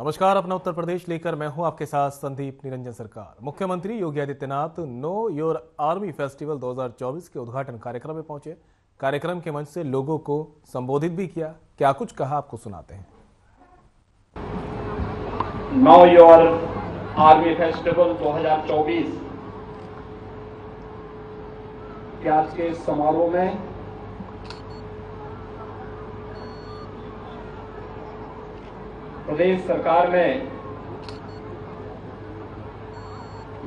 नमस्कार, अपना उत्तर प्रदेश लेकर मैं हूं आपके साथ संदीप निरंजन सरकार। मुख्यमंत्री Yogi Adityanath know your army festival 2024 के उद्घाटन कार्यक्रम में पहुंचे। कार्यक्रम के मंच से लोगों को संबोधित भी किया। क्या कुछ कहा आपको सुनाते हैं। नो योर आर्मी फेस्टिवल 2024 के आज के समारोह में प्रदेश सरकार में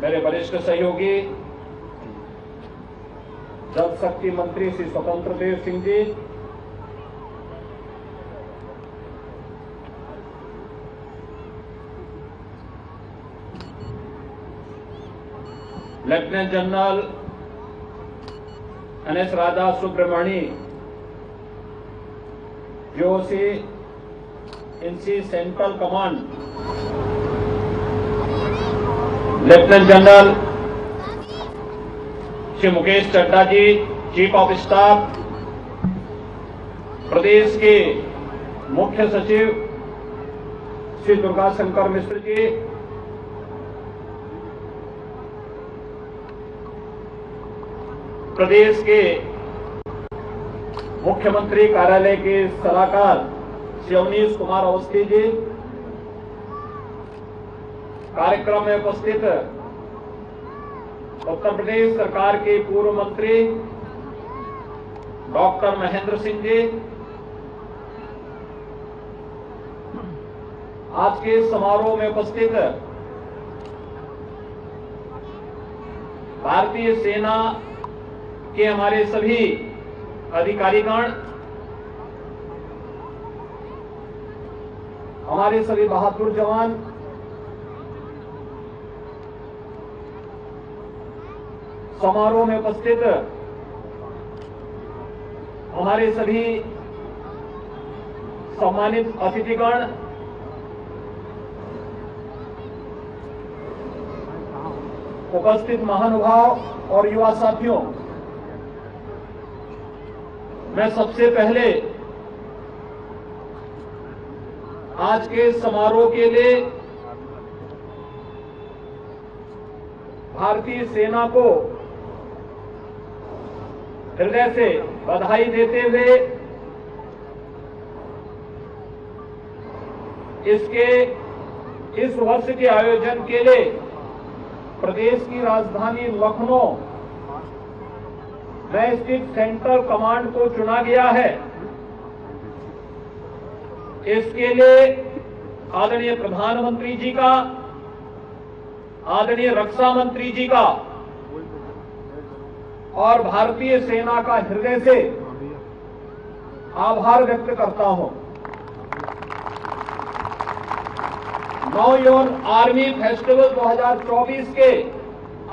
मेरे वरिष्ठ सहयोगी जल शक्ति मंत्री Shri Swatantra Dev Singh ji, lieutenant general NS Radha Subramani Joshi इनसी central command, lieutenant general Shri Mukesh Chadha ji chief of staff, प्रदेश के मुख्य सचिव श्री दुर्गा शंकर मिश्र जी, प्रदेश के मुख्यमंत्री कार्यालय के सलाहकार श्री अवनीश कुमार अवस्थी जी, कार्यक्रम में उपस्थित उत्तर प्रदेश सरकार के पूर्व मंत्री डॉक्टर महेंद्र सिंह जी। आज के समारोह में उपस्थित भारतीय सेना के हमारे सभी अधिकारीगण, हमारे सभी बहादुर जवान, समारोह में उपस्थित हमारे सभी सम्मानित अतिथिगण, उपस्थित महानुभाव और युवा साथियों, मैं सबसे पहले आज के समारोह के लिए भारतीय सेना को हृदय से बधाई देते हुए इसके इस वर्ष के आयोजन के लिए प्रदेश की राजधानी लखनऊ में स्थित सेंट्रल कमांड को चुना गया है। इसके लिए आदरणीय प्रधानमंत्री जी का, आदरणीय रक्षा मंत्री जी का और भारतीय सेना का हृदय से आभार व्यक्त करता हूं। नो योर आर्मी फेस्टिवल 2024 के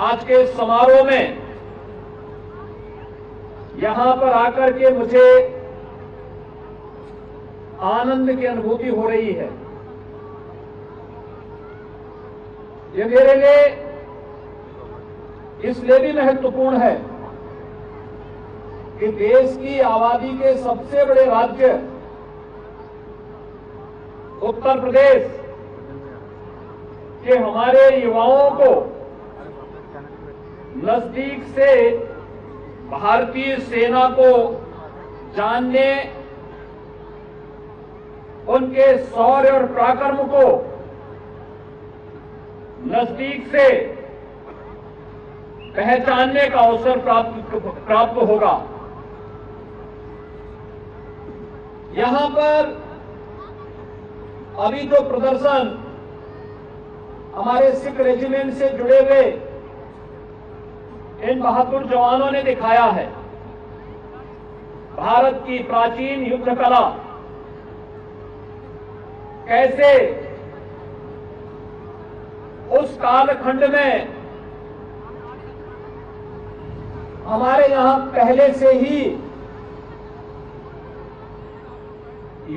आज के समारोह में यहां पर आकर के मुझे आनंद की अनुभूति हो रही है। ये मेरे लिए इसलिए भी महत्वपूर्ण है कि देश की आबादी के सबसे बड़े राज्य उत्तर प्रदेश के हमारे युवाओं को नजदीक से भारतीय सेना को जानने, उनके शौर्य और पराक्रम को नजदीक से पहचानने का अवसर प्राप्त होगा। यहां पर अभी जो प्रदर्शन हमारे सिख रेजिमेंट से जुड़े हुए इन बहादुर जवानों ने दिखाया है, भारत की प्राचीन युद्ध कला कैसे उस कालखंड में हमारे यहां पहले से ही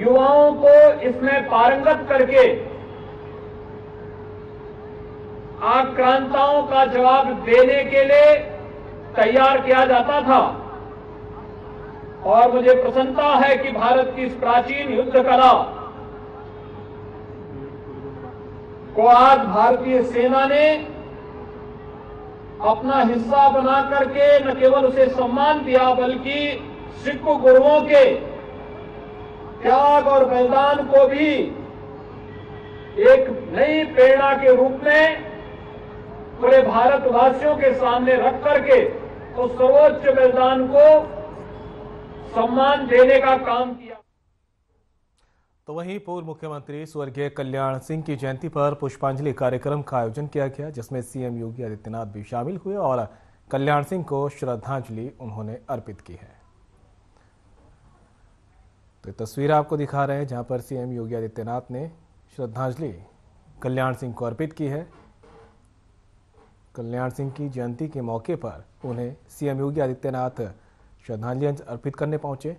युवाओं को इसमें पारंगत करके आक्रांताओं का जवाब देने के लिए तैयार किया जाता था। और मुझे प्रसन्नता है कि भारत की इस प्राचीन युद्ध कला को आज भारतीय सेना ने अपना हिस्सा बना करके न केवल उसे सम्मान दिया बल्कि सिख गुरुओं के त्याग और बलिदान को भी एक नई प्रेरणा के रूप में पूरे भारतवासियों के सामने रख करके उस सर्वोच्च बलिदान को सम्मान देने का काम किया। तो वहीं पूर्व मुख्यमंत्री स्वर्गीय कल्याण सिंह की जयंती पर पुष्पांजलि कार्यक्रम का आयोजन किया गया जिसमें सीएम योगी आदित्यनाथ भी शामिल हुए और कल्याण सिंह को श्रद्धांजलि उन्होंने अर्पित की है। तो तस्वीर आपको दिखा रहे हैं जहां पर सीएम योगी आदित्यनाथ ने श्रद्धांजलि कल्याण सिंह को अर्पित की है। कल्याण सिंह की जयंती के मौके पर उन्हें सीएम योगी आदित्यनाथ श्रद्धांजलि अर्पित करने पहुंचे।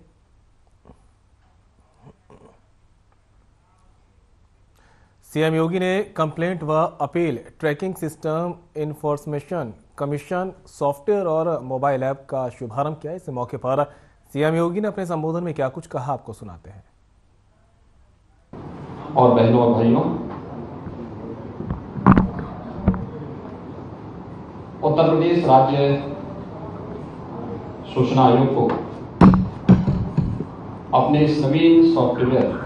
सीएम योगी ने कंप्लेंट व appeal tracking system information commission software और मोबाइल ऐप का शुभारंभ किया। इस मौके पर सीएम योगी ने अपने संबोधन में क्या कुछ कहा आपको सुनाते हैं। और बहनों और भाइयों, उत्तर प्रदेश राज्य सूचना आयोग को अपने नवीन सॉफ्टवेयर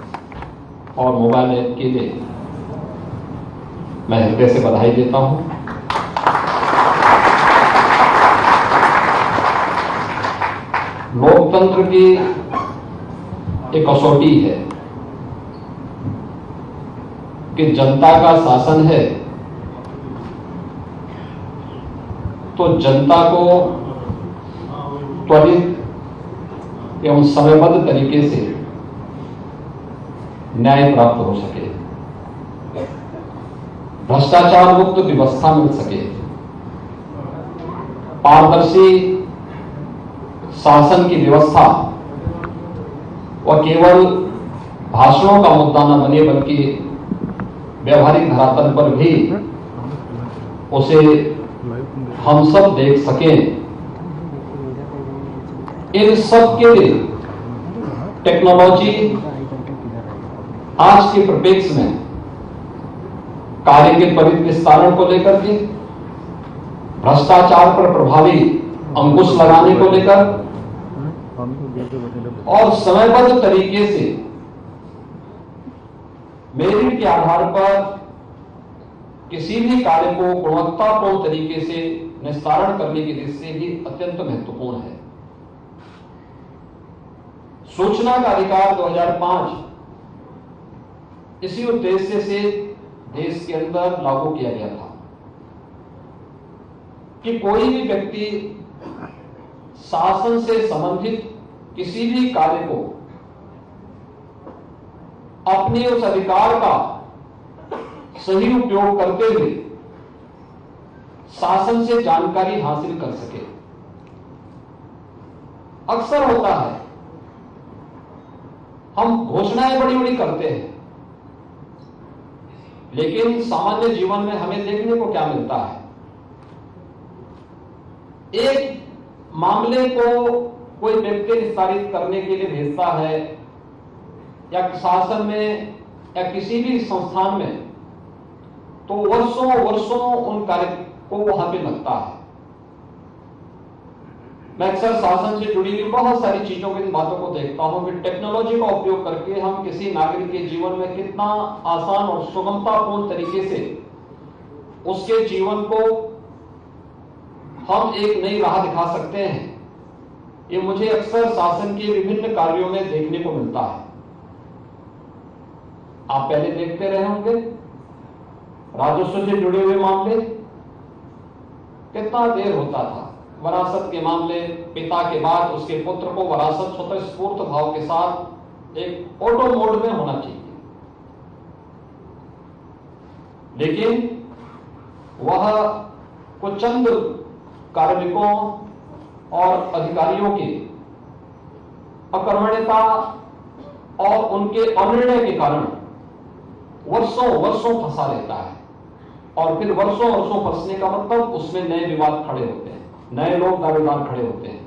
और मोबाइल ऐप के लिए मैं हृदय से बधाई देता हूं। लोकतंत्र की एक कसौटी है कि जनता का शासन है तो जनता को त्वरित एवं समयबद्ध तरीके से न्याय प्राप्त हो सके, भ्रष्टाचार मुक्त व्यवस्था मिल सके, पारदर्शी शासन की व्यवस्था और केवल भाषणों का मुद्दा न बने बल्कि व्यवहारिक धरातल पर भी उसे हम सब देख सकें। इन सब के लिए टेक्नोलॉजी आज के परिप्रेक्ष्य में कार्य के त्वरित विस्तारण को लेकर के, भ्रष्टाचार पर प्रभावी अंकुश लगाने को लेकर और समयबद्ध तरीके से मेरिट के आधार पर किसी भी कार्य को गुणवत्तापूर्ण तरीके से निस्तारण करने की दृष्टि से भी अत्यंत महत्वपूर्ण है। सूचना का अधिकार 2005 इसी उद्देश्य से देश के अंदर लागू किया गया था कि कोई भी व्यक्ति शासन से संबंधित किसी भी कार्य को अपने उस अधिकार का सही उपयोग करते हुए शासन से जानकारी हासिल कर सके। अक्सर होता है हम घोषणाएं बड़ी बड़ी करते हैं लेकिन सामान्य जीवन में हमें देखने को क्या मिलता है, एक मामले को कोई व्यक्ति निस्तारित करने के लिए भेजता है या शासन में या किसी भी संस्थान में तो वर्षों वर्षों उन कार्य को वहां पे लगता है। मैं अक्सर शासन से जुड़ी हुई बहुत सारी चीजों की बातों को देखता हूं कि टेक्नोलॉजी का उपयोग करके हम किसी नागरिक के जीवन में कितना आसान और सुगमतापूर्ण तरीके से उसके जीवन को हम एक नई राह दिखा सकते हैं। ये मुझे अक्सर शासन के विभिन्न कार्यों में देखने को मिलता है। आप पहले देखते रहे होंगे राजस्व से जुड़े हुए मामले, कितना देर होता था। वरासत के मामले, पिता के बाद उसके पुत्र को वरासत स्वतस्फूर्त भाव के साथ एक ऑटो मोड में होना चाहिए लेकिन वह कुछ चंद कार्मिकों और अधिकारियों की अकर्मण्यता और उनके अनिर्णय के कारण वर्षों वर्षों फंसा रहता है और फिर वर्षों वर्षों फंसने का मतलब उसमें नए विवाद खड़े होते हैं, नए लोग दावेदार खड़े होते हैं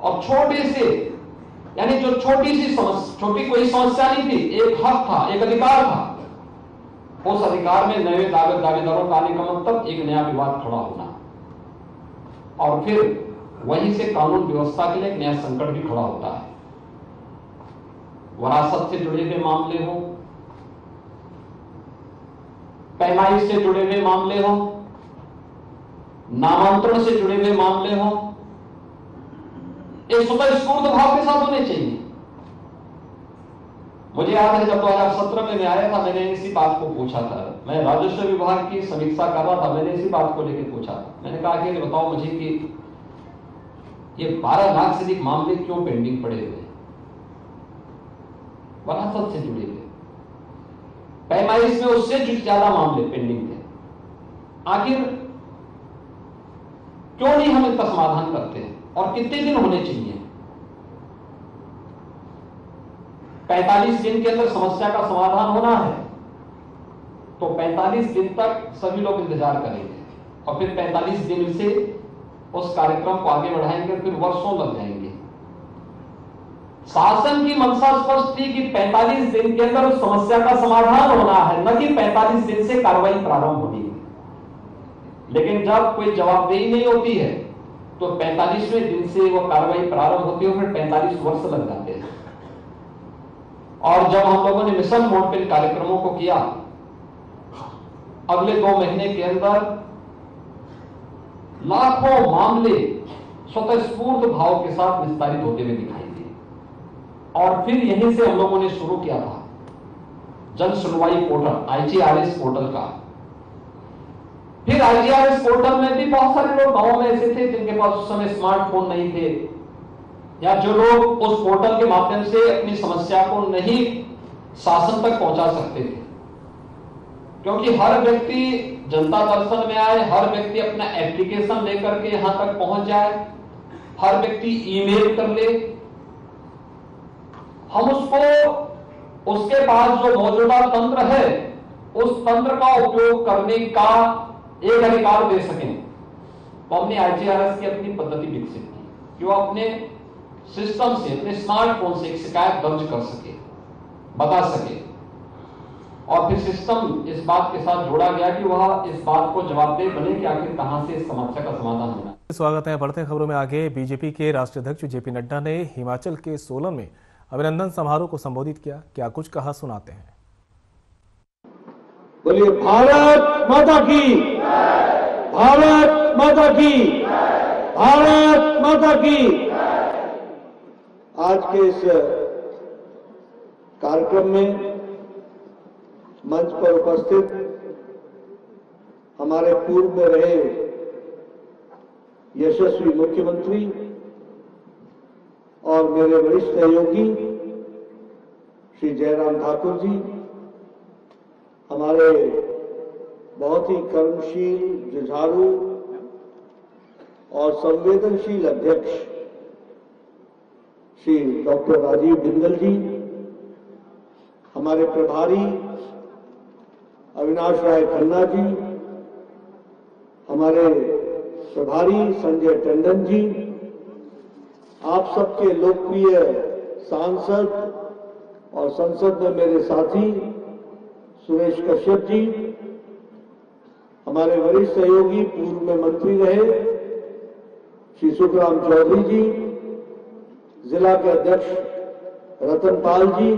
और छोटे से यानी जो छोटी कोई समस्या नहीं थी, एक हक था, एक अधिकार था, उस अधिकार में नए दावेदारों का आने तक एक नया विवाद खड़ा होना और फिर वहीं से कानून व्यवस्था के लिए एक नया संकट भी खड़ा होता है। वरासत से जुड़े हुए मामले हो, पैमाइश से जुड़े हुए मामले हो, नामांतरण से जुड़े हुए मामले हो, एक स्वतः स्फूर्त भाव के साथ होने चाहिए। मुझे याद है जब 2017 में मैं आया था, मैंने इसी बात को पूछा था, मैं राजस्व विभाग की समीक्षा कर रहा था, मैंने इसी बात को लेकर पूछा था। मैंने कहा कि बताओ मुझे कि ये 12 लाख से अधिक मामले क्यों पेंडिंग पड़े हुए हैं, वरासत से जुड़े थे, पैमाइश में उससे ज्यादा मामले पेंडिंग थे, आखिर क्यों नहीं हम इसका समाधान करते हैं और कितने दिन होने चाहिए? 45 दिन के अंदर समस्या का समाधान होना है तो 45 दिन तक सभी लोग इंतजार करेंगे और फिर 45 दिन से उस कार्यक्रम को आगे बढ़ाएंगे, फिर वर्षों लग जाएंगे। शासन की मंशा स्पष्ट थी कि 45 दिन के अंदर उस समस्या का समाधान होना है, न कि 45 दिन से कार्रवाई प्रारंभ होनी है। लेकिन जब कोई जवाबदेही नहीं होती है तो 45वें दिन से वो कार्रवाई प्रारंभ होती है, फिर 45 वर्ष लग जाते हैं। और जब हम लोगों ने मिशन मोड पर कार्यक्रमों को किया, अगले 2 महीने के अंदर लाखों मामले स्वतस्फूर्त भाव के साथ विस्तारित होते हुए दिखाई दिए। और फिर यहीं से हम लोगों ने शुरू किया था जन सुनवाई पोर्टल, IGRS पोर्टल का। फिर IGRS पोर्टल में भी बहुत सारे लोग गांव में ऐसे थे जिनके पास उस समय स्मार्टफोन नहीं थे, या जो लोग उस पोर्टल के माध्यम से अपनी समस्या को नहीं शासन तक पहुंचा सकते थे, क्योंकि हर व्यक्ति जनता दर्शन में आए, हर व्यक्ति अपना एप्लीकेशन लेकर के यहां तक पहुंच जाए, हर व्यक्ति ईमेल कर ले, हम उसको उसके पास जो मौजूदा तंत्र है उस तंत्र का उपयोग करने का एक अधिकार दे सकें। तो हमने IGRS की अपनी पद्धति विकसित की कि वो अपने सिस्टम से, अपने स्मार्टफोन से एक शिकायत दर्ज कर सके, बता सके। और फिर सिस्टम इस बात के साथ जोड़ा गया कि वह इस बात को जवाबदेह बने कि आखिर कहां से इस समस्या का समाधान होना। स्वागत है, बढ़ते खबरों में आगे। बीजेपी के राष्ट्रीय अध्यक्ष जेपी नड्डा ने हिमाचल के सोलन में अभिनंदन समारोह को संबोधित किया। क्या कुछ कहा सुनाते हैं। बोलिए भारत माता की, भारत माता की, भारत माता की। आज के इस कार्यक्रम में मंच पर उपस्थित हमारे पूर्व में रहे यशस्वी मुख्यमंत्री और मेरे वरिष्ठ सहयोगी श्री जयराम ठाकुर जी, हमारे बहुत ही कर्मशील, जुझारू और संवेदनशील अध्यक्ष श्री डॉक्टर राजीव बिंदल जी, हमारे प्रभारी अविनाश राय खन्ना जी, हमारे प्रभारी संजय टंडन जी, आप सबके लोकप्रिय सांसद और संसद में मेरे साथी सुरेश कश्यप जी, हमारे वरिष्ठ सहयोगी पूर्व में मंत्री रहे श्री सुखराम चौधरी जी, जिला के अध्यक्ष रतनपाल जी,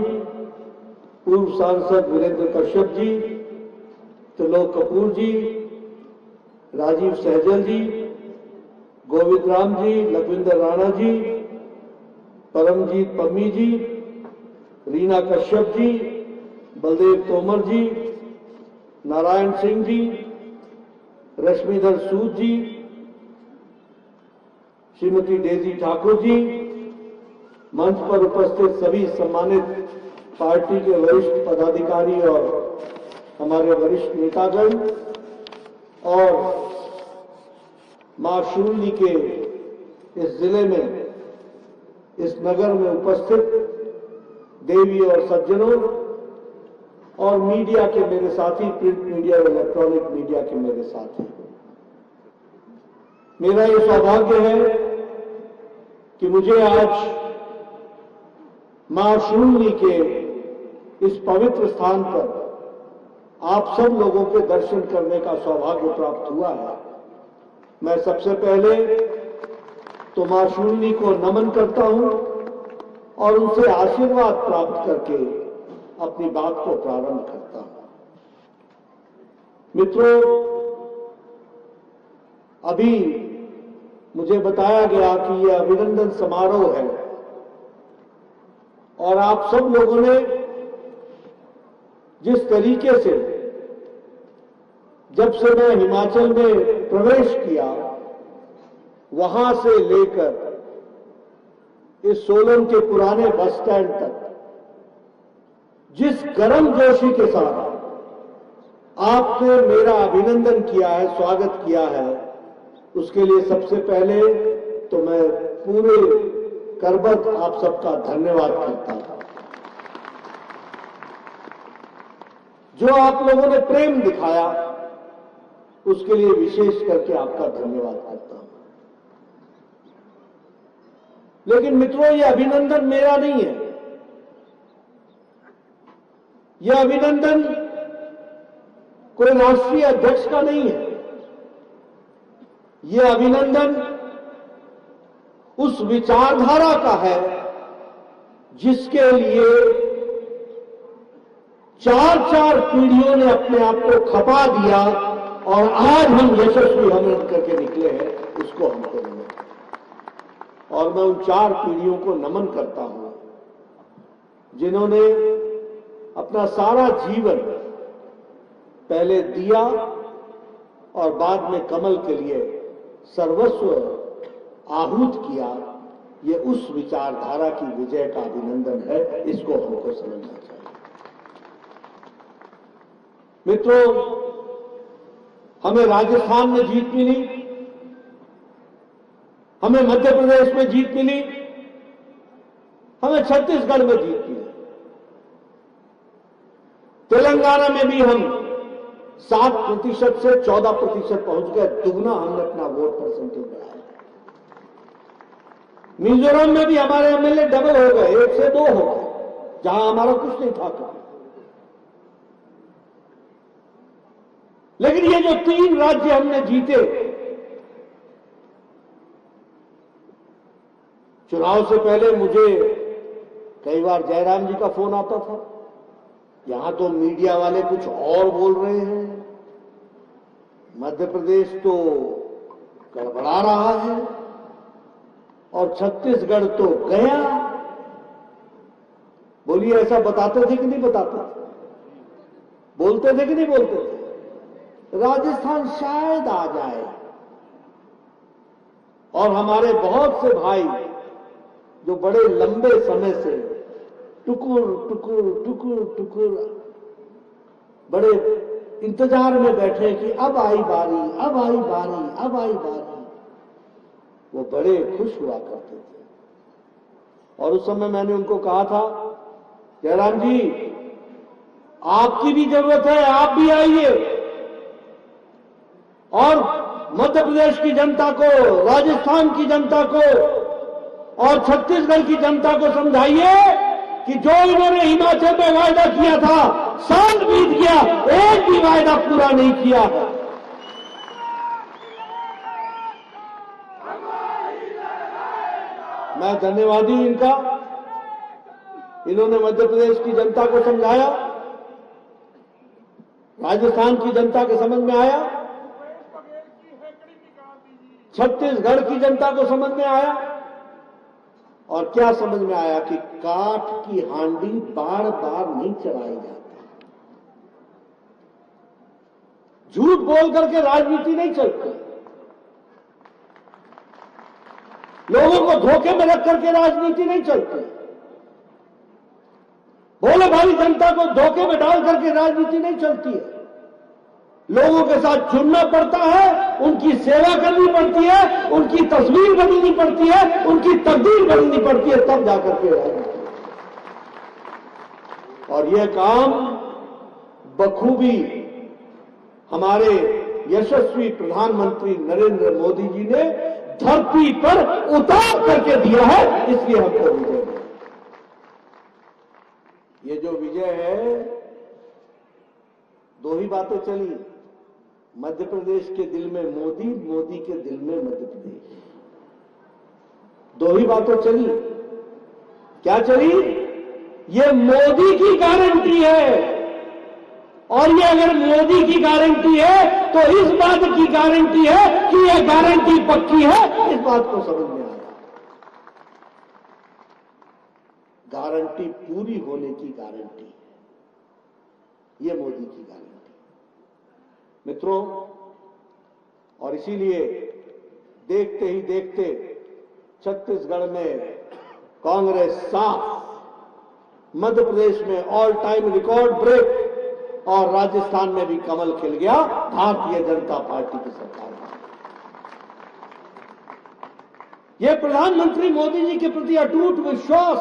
पूर्व सांसद वीरेंद्र कश्यप जी, त्रिलोक कपूर जी, राजीव सहजल जी, गोविंद राम जी, लखविंदर राणा जी, परमजीत पम्मी जी, रीना कश्यप जी, बलदेव तोमर जी, नारायण सिंह जी, रश्मिधर सूद जी, श्रीमती डेजी ठाकुर जी, मंच पर उपस्थित सभी सम्मानित पार्टी के वरिष्ठ पदाधिकारी और हमारे वरिष्ठ नेतागण और मां शूली के इस जिले में, इस नगर में उपस्थित देवी और सज्जनों और मीडिया के मेरे साथी, प्रिंट मीडिया और इलेक्ट्रॉनिक मीडिया के मेरे साथी, मेरा ये सौभाग्य है कि मुझे आज मां शूली के इस पवित्र स्थान पर आप सब लोगों के दर्शन करने का सौभाग्य प्राप्त हुआ है। मैं सबसे पहले तो मां शूलिनी को नमन करता हूं और उनसे आशीर्वाद प्राप्त करके अपनी बात को प्रारंभ करता हूं। मित्रों, अभी मुझे बताया गया कि यह अभिनंदन समारोह है और आप सब लोगों ने जिस तरीके से जब से मैं हिमाचल में प्रवेश किया वहां से लेकर इस सोलन के पुराने बस स्टैंड तक जिस गर्मजोशी के साथ आपने मेरा अभिनंदन किया है, स्वागत किया है, उसके लिए सबसे पहले तो मैं पूरे करबत आप सबका धन्यवाद करता हूं। जो आप लोगों ने प्रेम दिखाया उसके लिए विशेष करके आपका धन्यवाद करता हूं। लेकिन मित्रों, यह अभिनंदन मेरा नहीं है, यह अभिनंदन कोई राष्ट्रीय अध्यक्ष का नहीं है, यह अभिनंदन उस विचारधारा का है जिसके लिए चार चार पीढ़ियों ने अपने आप को खपा दिया और आज हम यशस्वी हमन करके निकले हैं, उसको हमको नमन। और मैं उन चार पीढ़ियों को नमन करता हूं जिन्होंने अपना सारा जीवन पहले दिया और बाद में कमल के लिए सर्वस्व आहूत किया। ये उस विचारधारा की विजय का अभिनंदन है, इसको हमको समझना चाहिए। मित्रों, हमें राजस्थान में जीत मिली, हमें मध्य प्रदेश में जीत मिली, हमें छत्तीसगढ़ में जीत मिली, तेलंगाना में भी हम 7% से 14% पहुंच गए, दुगना हमने अपना वोट परसेंटेज बढ़ाया। मिजोरम में भी हमारे एमएलए डबल हो गए, 1 से 2 हो गए, जहां हमारा कुछ नहीं था कभी। लेकिन ये जो 3 राज्य हमने जीते, चुनाव से पहले मुझे कई बार जयराम जी का फोन आता था, यहां तो मीडिया वाले कुछ और बोल रहे हैं, मध्य प्रदेश तो गड़बड़ा रहा है और छत्तीसगढ़ तो गया। बोलिए, ऐसा बताते थे कि नहीं बताते थे, बोलते थे कि नहीं बोलते थे? राजस्थान शायद आ जाए। और हमारे बहुत से भाई जो बड़े लंबे समय से टुकुर टुकुर टुकुर टुकुर बड़े इंतजार में बैठे कि अब आई बारी, अब आई बारी, अब आई बारी, वो बड़े खुश हुआ करते थे। और उस समय मैंने उनको कहा था, जयराम जी आपकी भी जरूरत है, आप भी आइए और मध्य प्रदेश की जनता को, राजस्थान की जनता को और छत्तीसगढ़ की जनता को समझाइए कि जो इन्होंने हिमाचल में वायदा किया था, साल बीत गया, एक भी वायदा पूरा नहीं किया है। मैं धन्यवादी हूं इनका, इन्होंने मध्य प्रदेश की जनता को समझाया, राजस्थान की जनता के समझ में आया, छत्तीसगढ़ की जनता को समझ में आया। और क्या समझ में आया कि काठ की हांडी बार बार नहीं चलाई जाती, झूठ बोल करके राजनीति नहीं चलती, लोगों को धोखे में रख करके राजनीति नहीं चलती, भोले भाली जनता को धोखे में डाल करके राजनीति नहीं चलती है। लोगों के साथ जुड़ना पड़ता है, उनकी सेवा करनी पड़ती है, उनकी तस्वीर बदलनी पड़ती है, उनकी तकदीर बदलनी पड़ती है, तब जाकर के राजनीति। और यह काम बखूबी हमारे यशस्वी प्रधानमंत्री नरेंद्र मोदी जी ने धरती पर उतार करके दिया है, इसलिए हमको विजय है। ये जो विजय है दो ही बातें चली, मध्य प्रदेश के दिल में मोदी, मोदी के दिल में मध्य प्रदेश। दो ही बातें चली, क्या चली? ये मोदी की गारंटी है, और ये अगर मोदी की गारंटी है तो इस बात की गारंटी है कि ये गारंटी पक्की है। इस बात को समझ में आया, गारंटी पूरी होने की गारंटी है, ये मोदी की गारंटी। मित्रों, और इसीलिए देखते ही देखते छत्तीसगढ़ में कांग्रेस साफ, मध्य प्रदेश में ऑल टाइम रिकॉर्ड ब्रेक, और राजस्थान में भी कमल खिल गया भारतीय जनता पार्टी की सरकार। यह प्रधानमंत्री मोदी जी के प्रति अटूट विश्वास,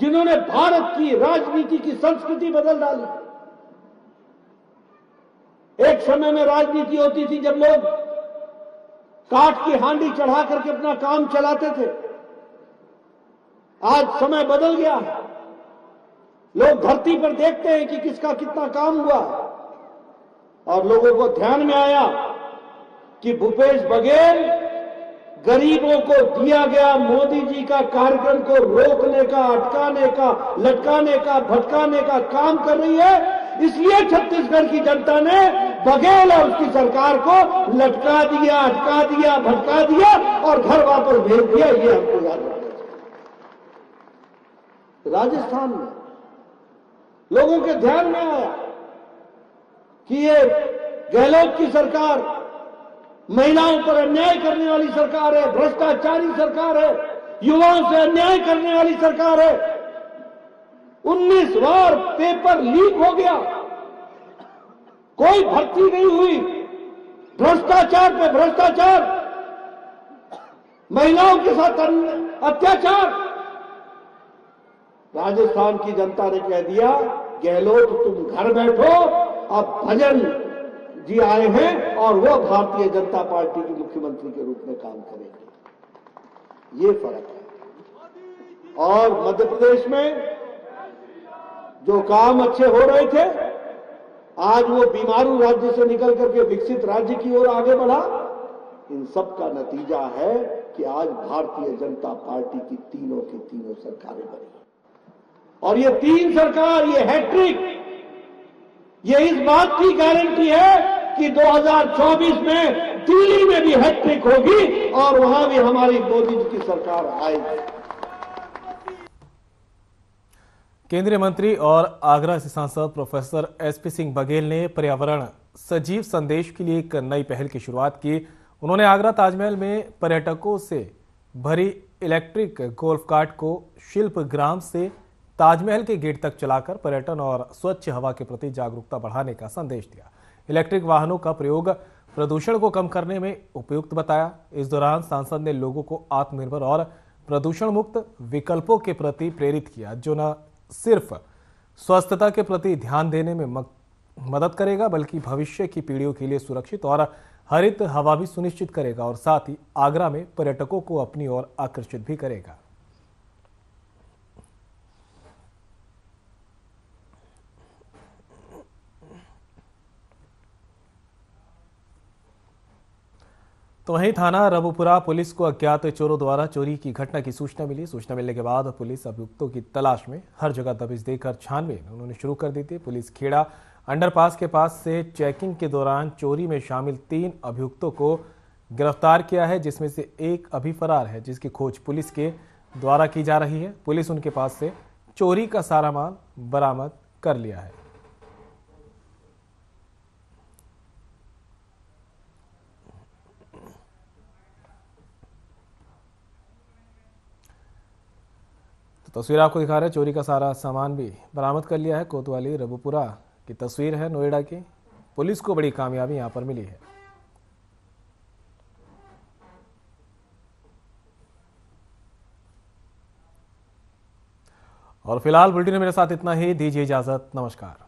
जिन्होंने भारत की राजनीति की संस्कृति बदल डाली। एक समय में राजनीति होती थी जब लोग काठ की हांडी चढ़ा करके अपना काम चलाते थे, आज समय बदल गया है। लोग धरती पर देखते हैं कि किसका कितना काम हुआ, और लोगों को ध्यान में आया कि भूपेश बघेल, गरीबों को दिया गया मोदी जी का कार्यक्रम को रोकने का, अटकाने का, लटकाने का, भटकाने का काम कर रही है। इसलिए छत्तीसगढ़ की जनता ने बघेल और उसकी सरकार को लटका दिया, अटका दिया, भटका दिया और घर वापस भेज दिया। ये हमको याद रखना चाहिए। राजस्थान में लोगों के ध्यान में आया कि ये गहलोत की सरकार महिलाओं पर अन्याय करने वाली सरकार है, भ्रष्टाचारी सरकार है, युवाओं से अन्याय करने वाली सरकार है। 19 बार पेपर लीक हो गया, कोई भर्ती नहीं हुई, भ्रष्टाचार पे भ्रष्टाचार, महिलाओं के साथ अत्याचार। राजस्थान की जनता ने कह दिया, गहलोत तुम घर बैठो, अब भजन जी आए हैं और वो भारतीय जनता पार्टी के मुख्यमंत्री के रूप में काम करेंगे। ये फर्क है। और मध्य प्रदेश में जो काम अच्छे हो रहे थे, आज वो बीमारू राज्य से निकल करके विकसित राज्य की ओर आगे बढ़ा। इन सब का नतीजा है कि आज भारतीय जनता पार्टी की तीनों सरकारें बनी, और ये तीन सरकार, ये हैट्रिक, ये इस बात की गारंटी है कि 2024 में दिल्ली में भी हैट्रिक होगी और वहां भी हमारी मोदी जी की सरकार आएगी। केंद्रीय मंत्री और आगरा से सांसद प्रोफेसर एसपी सिंह बघेल ने पर्यावरण सजीव संदेश के लिए एक नई पहल की शुरुआत की। उन्होंने आगरा ताजमहल में पर्यटकों से भरी इलेक्ट्रिक गोल्फ कार्ट को शिल्प ग्राम से ताजमहल के गेट तक चलाकर पर्यटन और स्वच्छ हवा के प्रति जागरूकता बढ़ाने का संदेश दिया। इलेक्ट्रिक वाहनों का प्रयोग प्रदूषण को कम करने में उपयुक्त बताया। इस दौरान सांसद ने लोगों को आत्मनिर्भर और प्रदूषण मुक्त विकल्पों के प्रति प्रेरित किया, जो न सिर्फ स्वास्थ्यता के प्रति ध्यान देने में मदद करेगा, बल्कि भविष्य की पीढ़ियों के लिए सुरक्षित और हरित हवा भी सुनिश्चित करेगा, और साथ ही आगरा में पर्यटकों को अपनी ओर आकर्षित भी करेगा। तो वहीं थाना रबुपुरा पुलिस को अज्ञात चोरों द्वारा चोरी की घटना की सूचना मिली। सूचना मिलने के बाद पुलिस अभियुक्तों की तलाश में हर जगह दबिश देकर छानबीन उन्होंने शुरू कर दी थी। पुलिस खेड़ा अंडरपास के पास से चेकिंग के दौरान चोरी में शामिल 3 अभियुक्तों को गिरफ्तार किया है, जिसमें से एक अभी फरार है, जिसकी खोज पुलिस के द्वारा की जा रही है। पुलिस उनके पास से चोरी का सारा माल बरामद कर लिया है। तस्वीर आपको दिखा रहे हैं, चोरी का सारा सामान भी बरामद कर लिया है। कोतवाली रबुपुरा की तस्वीर है नोएडा की। पुलिस को बड़ी कामयाबी यहां पर मिली है। और फिलहाल बुलेटिन में मेरे साथ इतना ही, दीजिए इजाजत, नमस्कार।